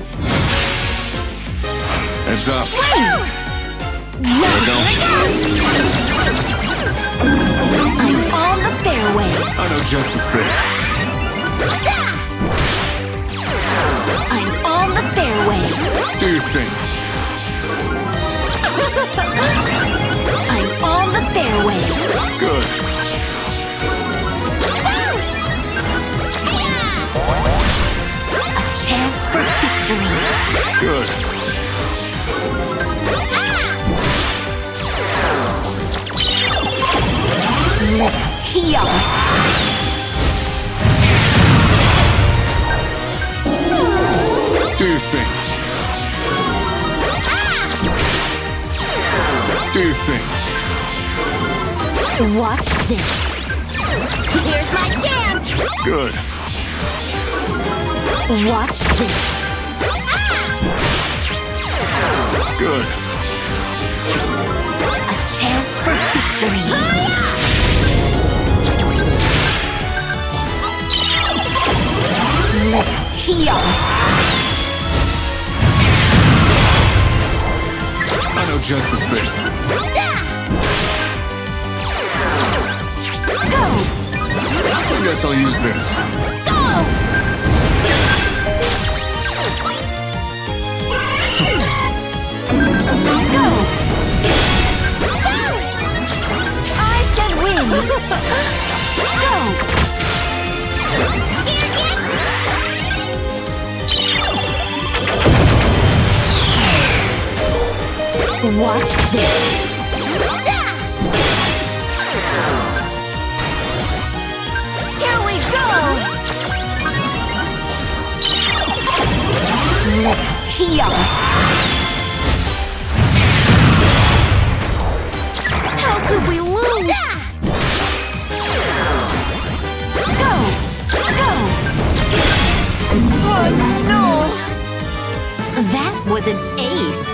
dance. Heads up. There we go. I'm on the fairway. I know just the thing. I'm on the fairway. Do your thing. I'm on the fairway. Good. A chance for victory. Good. Liberty off. Do your thing. Do your thing. Watch this. Here's my chance. Good. Watch this. Good. A chance for victory. Hiya! Let's heal. Just the thing. Go. I guess I'll use this. Go. Go. I should win. Go. Watch this. Here we go. Let's heal. How could we lose? Go, go. Oh no! That was an ace.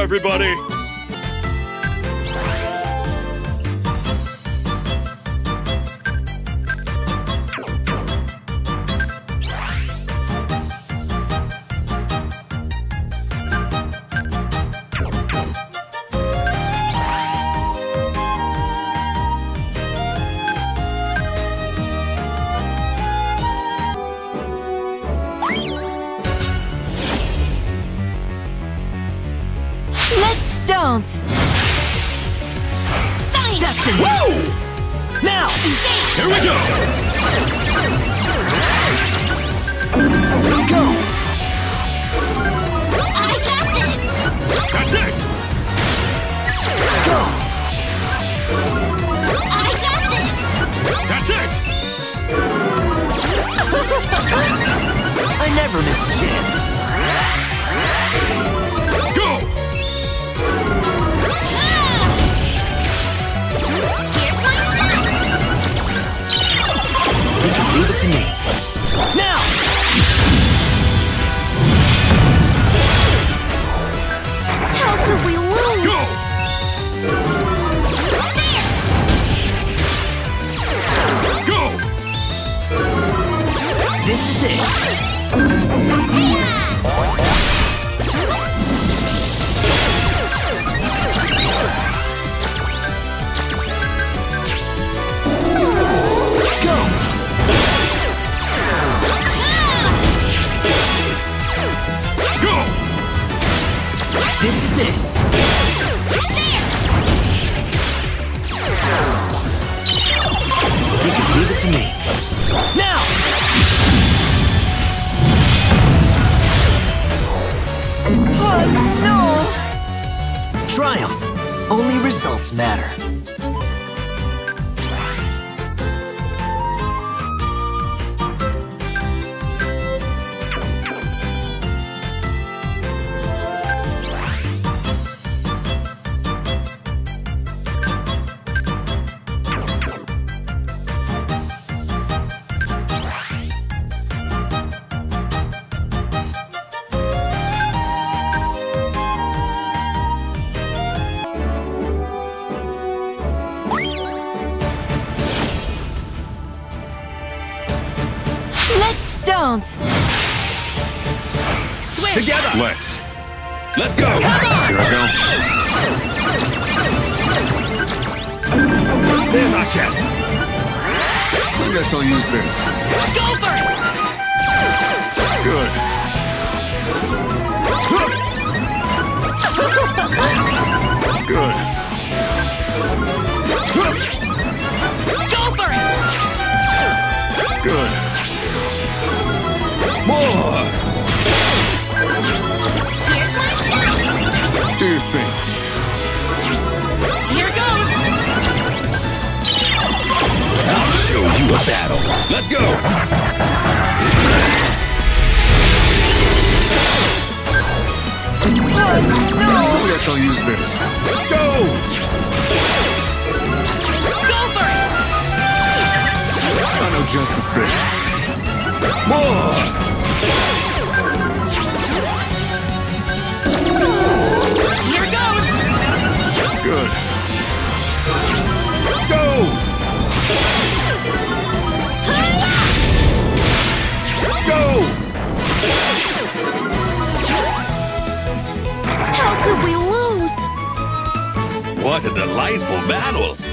everybody! Dance. Destiny. Whoa! Now, here we go. Go. I got this. That's it. Go. I got this. That's it. I never miss a chance. Go. Leave it to me. Now! How could we lose? Go! There! Go! This is it. Go! This is it! You can leave it to me. Now! Oh no! Triumph! Only results matter. Switch. Together. Let's go. Come on. Here I go. There's our chance. I guess I'll use this. Let's go for it. Good. Good. Go for it. Good. More! Here's my shot! Do you think? Here goes! I'll show you a battle! Let's go! No! I guess I'll use this. Go! Go for it! I know just the thing. More! Here goes! Good. Go! Go! How could we lose? What a delightful battle!